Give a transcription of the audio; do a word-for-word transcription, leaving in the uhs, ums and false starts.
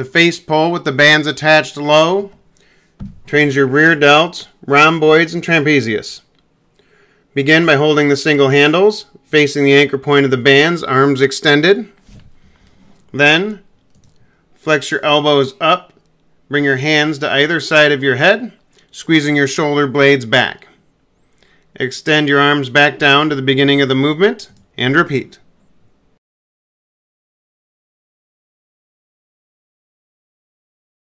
the face pull with the bands attached low, trains your rear delts, rhomboids, and trapezius. Begin by holding the single handles, facing the anchor point of the bands, arms extended. Then, flex your elbows up, bring your hands to either side of your head, squeezing your shoulder blades back. Extend your arms back down to the beginning of the movement, and repeat.